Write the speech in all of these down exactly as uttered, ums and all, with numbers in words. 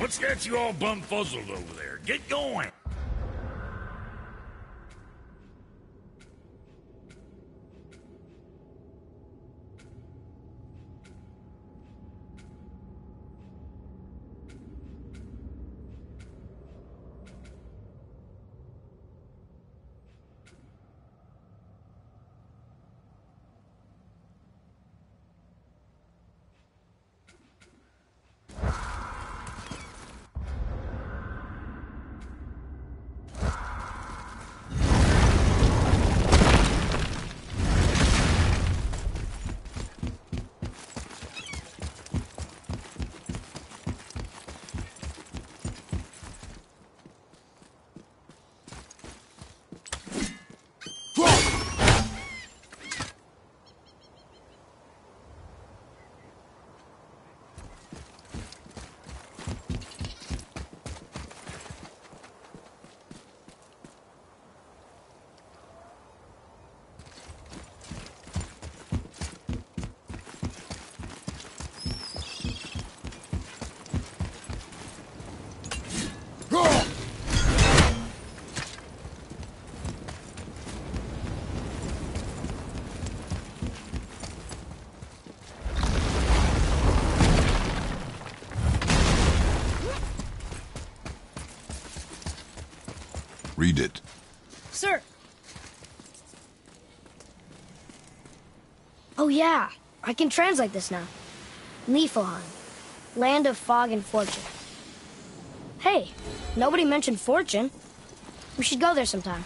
What's got you all bumfuzzled over there? Get going! Read it. Sir. Oh yeah, I can translate this now. Niflheim, land of fog and fortune. Hey, nobody mentioned fortune. We should go there sometime.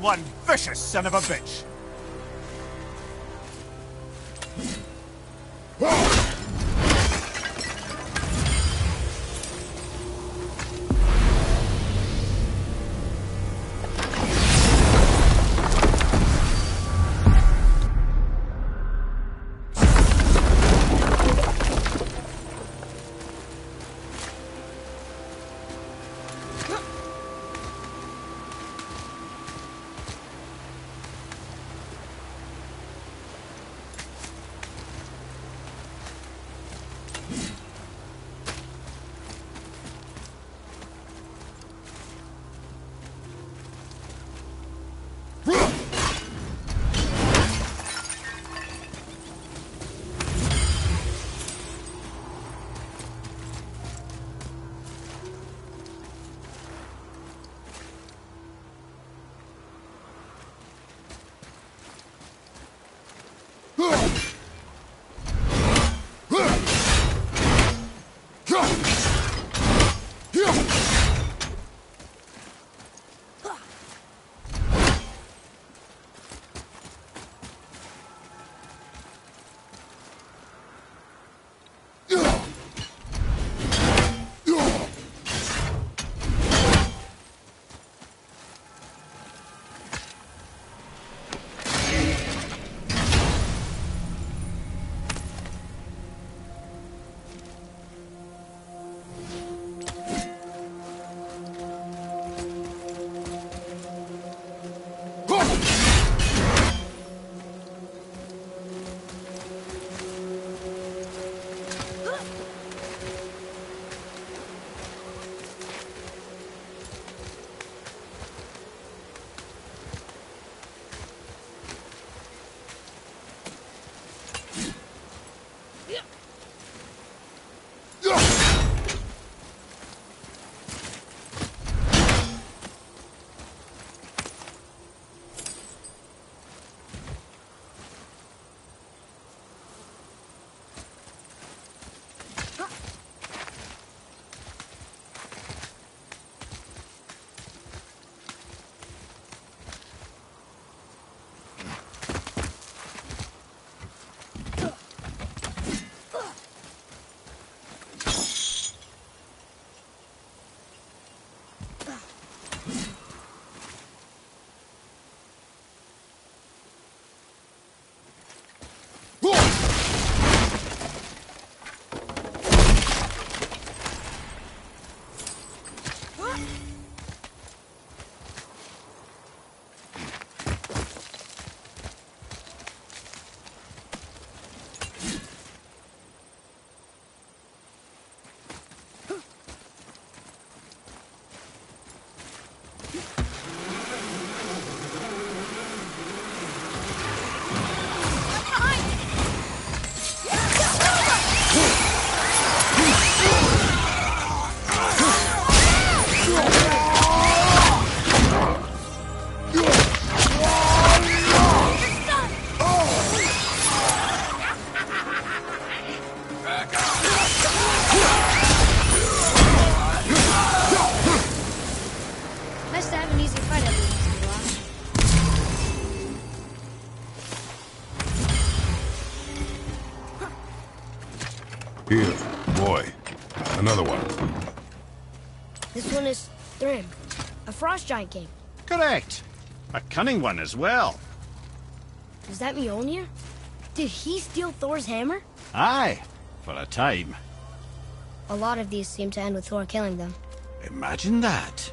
One vicious son of a bitch. Here, boy. Another one. This one is Thrym, a frost giant king. Correct. A cunning one as well. Is that Mjolnir? Did he steal Thor's hammer? Aye, for a time. A lot of these seem to end with Thor killing them. Imagine that.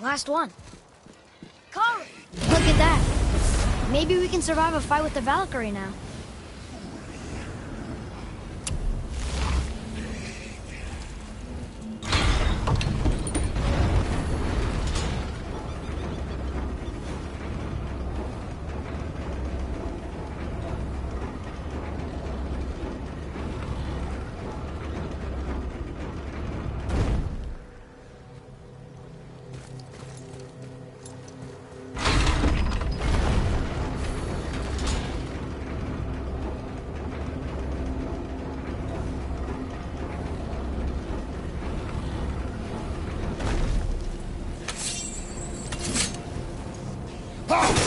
Last one. Carl, look at that. Maybe we can survive a fight with the Valkyrie now. Oh!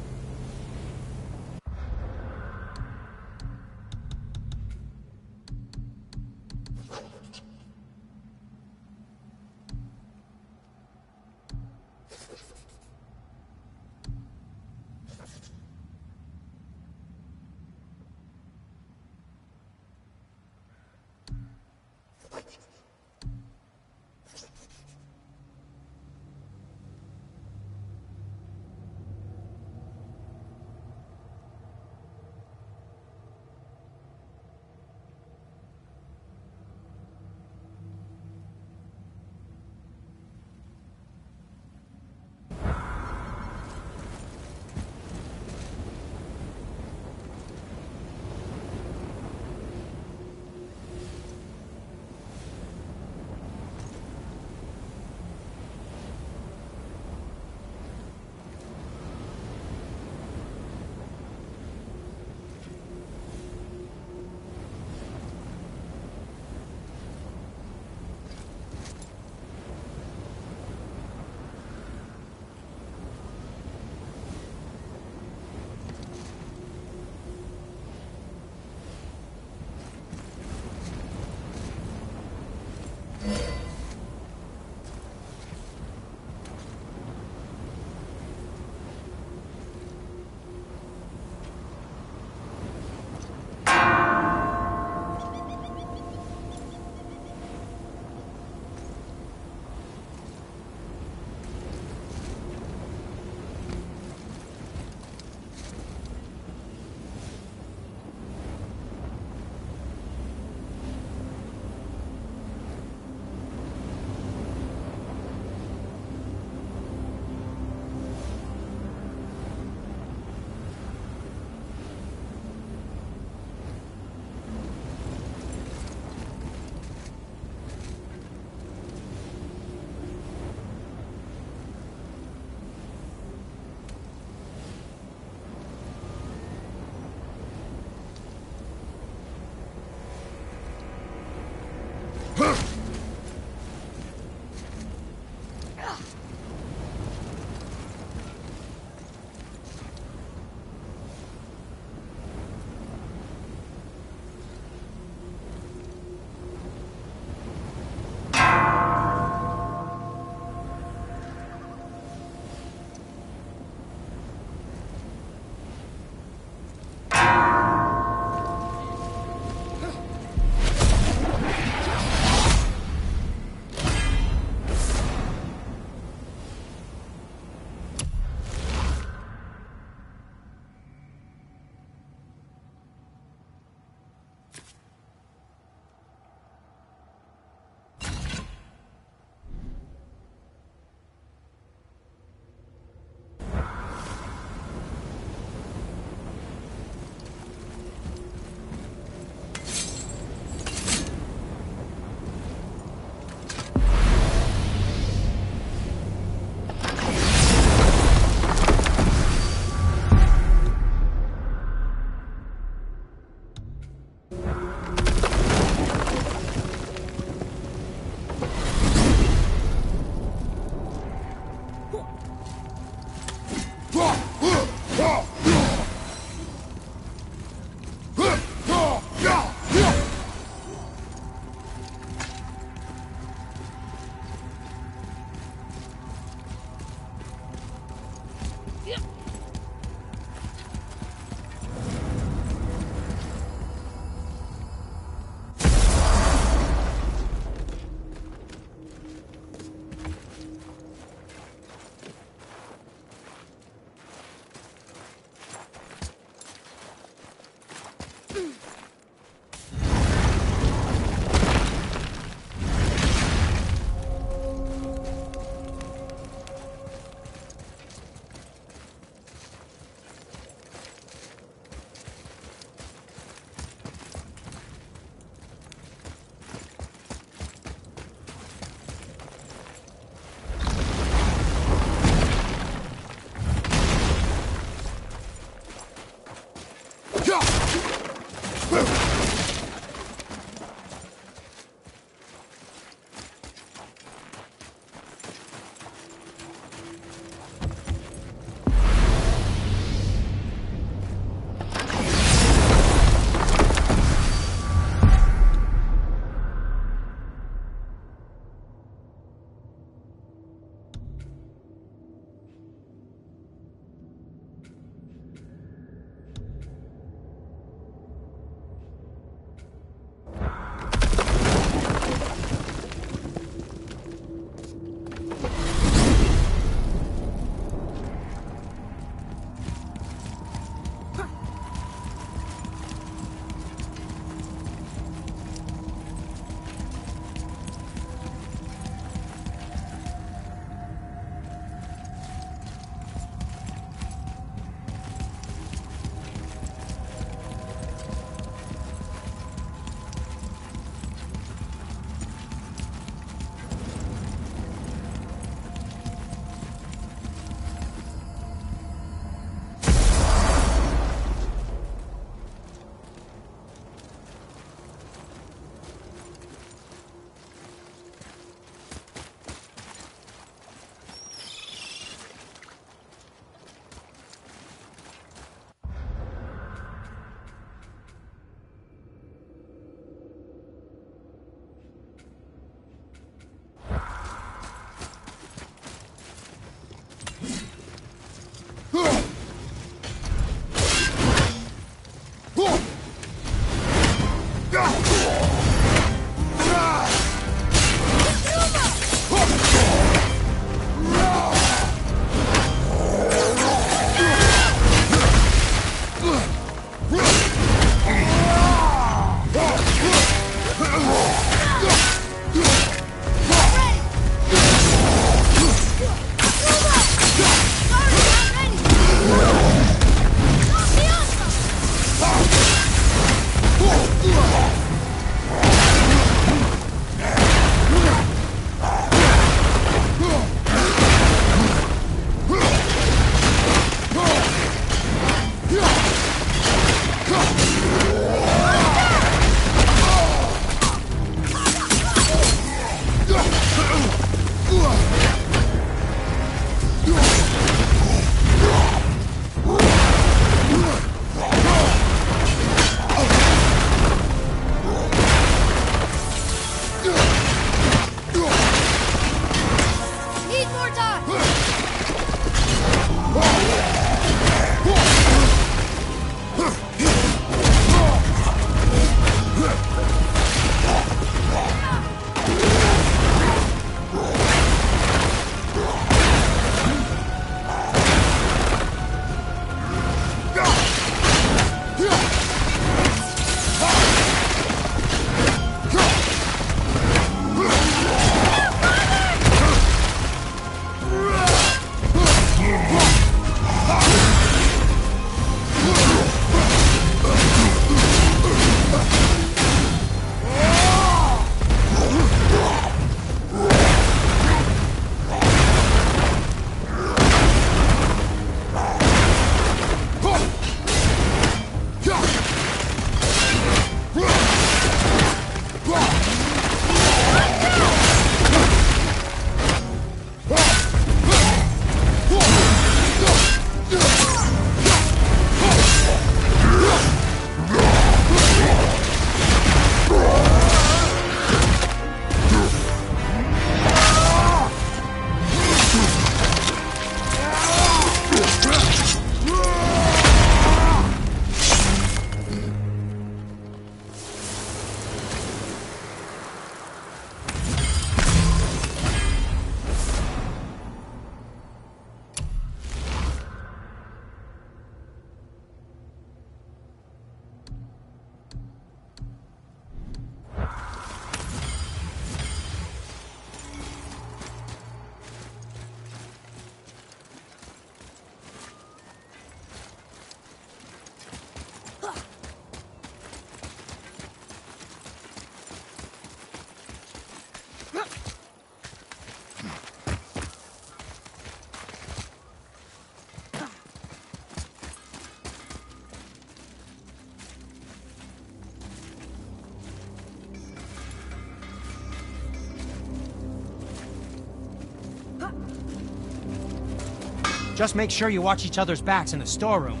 Just make sure you watch each other's backs in the storeroom.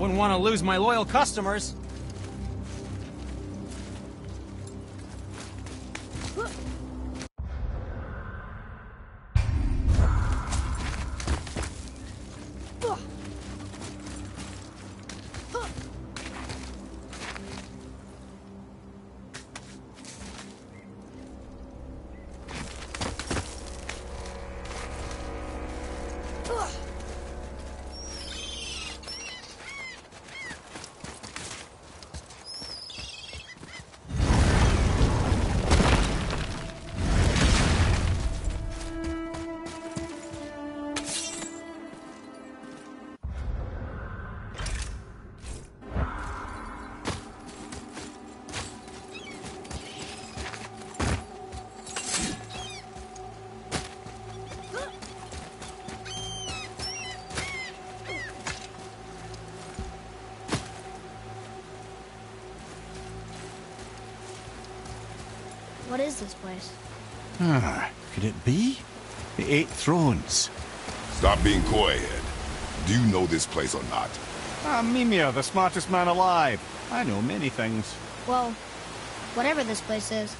Wouldn't want to lose my loyal customers. What is this place? Ah, could it be? The Eight Thrones. Stop being coy, Ed. Do you know this place or not? I'm Mimir, the smartest man alive. I know many things. Well, whatever this place is,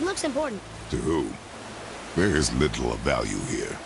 it looks important. To who? There is little of value here.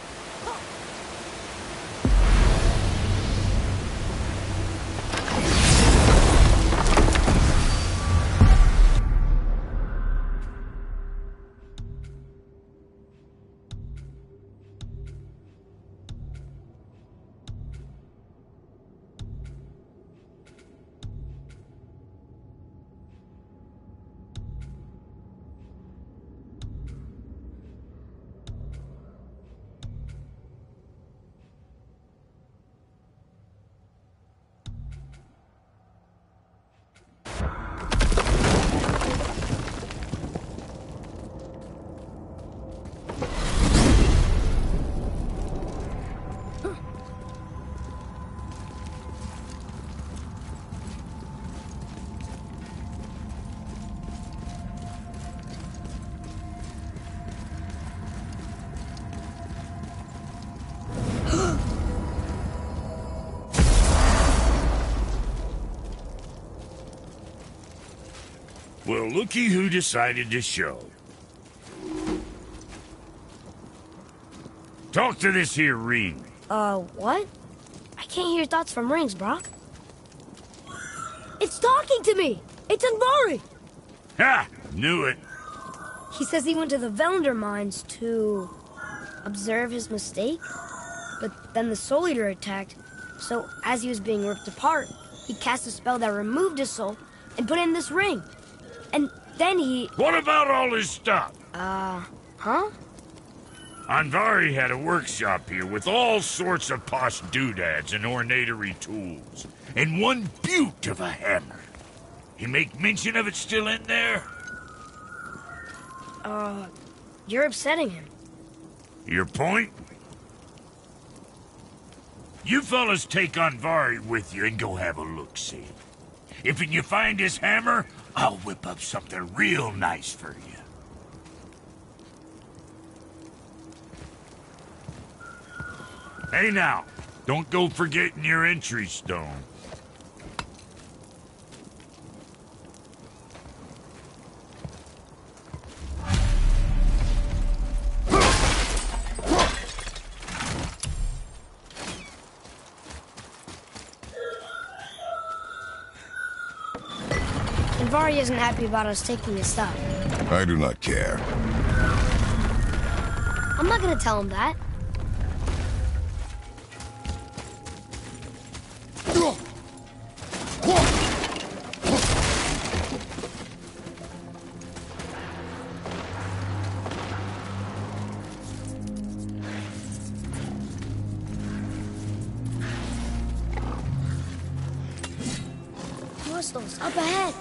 Well, looky who decided to show. Talk to this here ring. Uh, what? I can't hear thoughts from rings, Brock. It's talking to me! It's Andvari! Ha! Knew it. He says he went to the Velder mines to observe his mistake, but then the Soul Eater attacked, so as he was being ripped apart, he cast a spell that removed his soul and put in this ring. And then he... What about all his stuff? Uh, huh? Andvari had a workshop here with all sorts of posh doodads and ornatory tools. And one beaut of a hammer. You make mention of it still in there? Uh, you're upsetting him. Your point? You fellas take Andvari with you and go have a look-see. If you find his hammer... I'll whip up something real nice for you. Hey now, don't go forgetting your entry stone. Andvari isn't happy about us taking his stuff. I do not care. I'm not gonna tell him that. Muscles up ahead.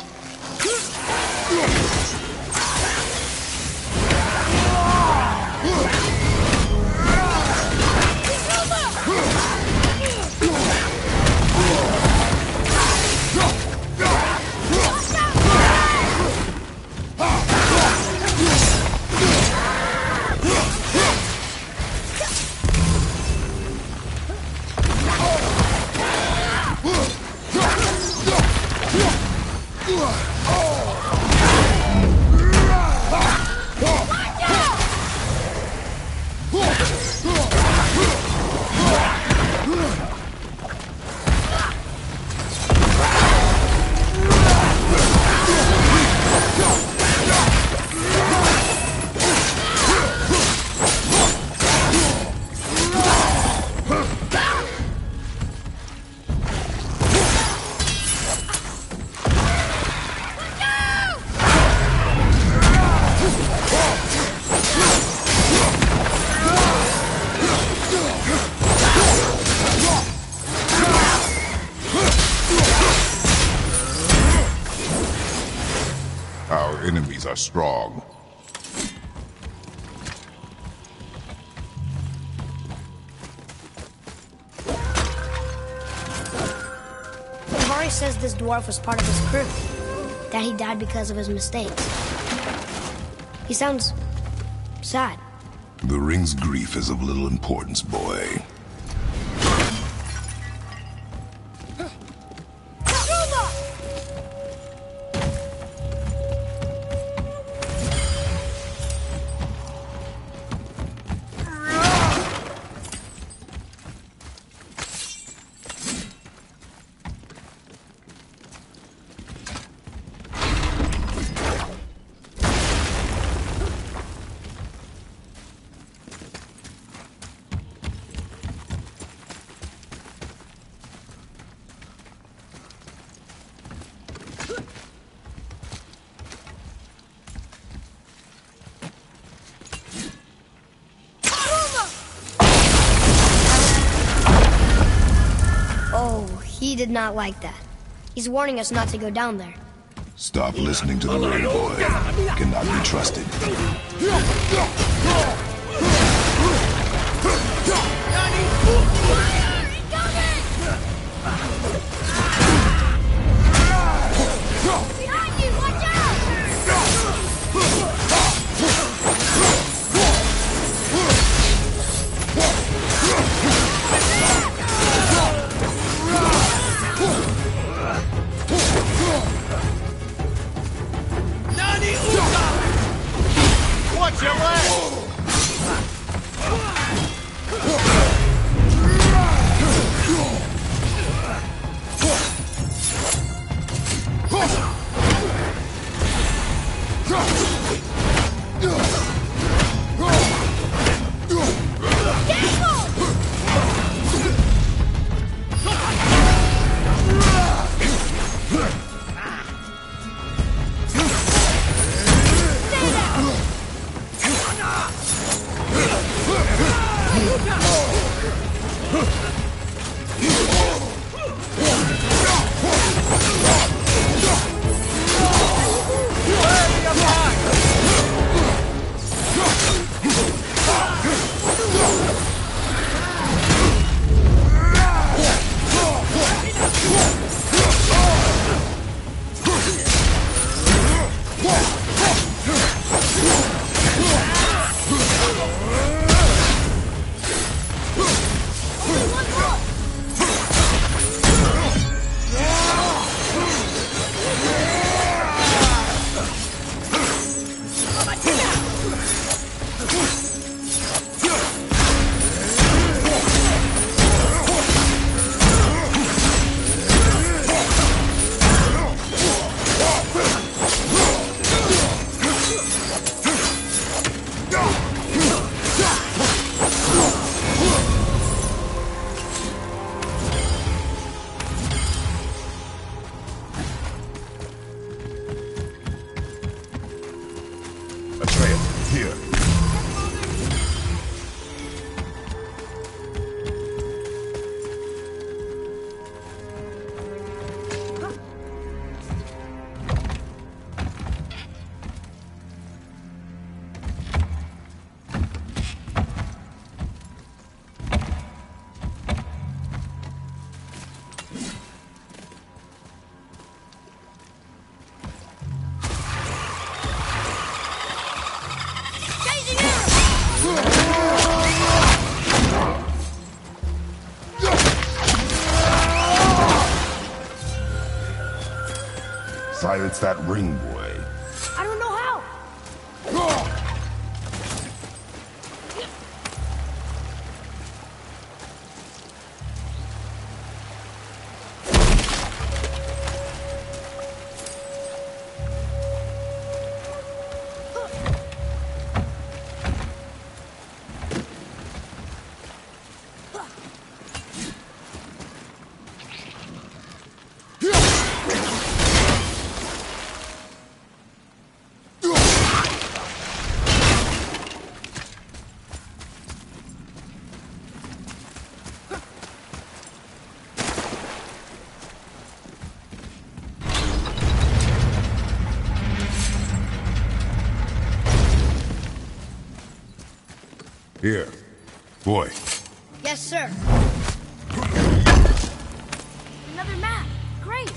Whoa! our enemies are strong. Andvari says this dwarf was part of his crew, that he died because of his mistakes. He sounds sad. The ring's grief is of little importance, boy. He did not like that. He's warning us not to go down there. Stop listening to the ring, boy. Cannot be trusted. Behind you, watch out! Watch your leg! Silence that ring, boy. I don't know how. Here, boy. Yes, sir. Another map. Great.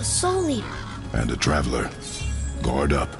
Soul Eater. And a traveler. Guard up.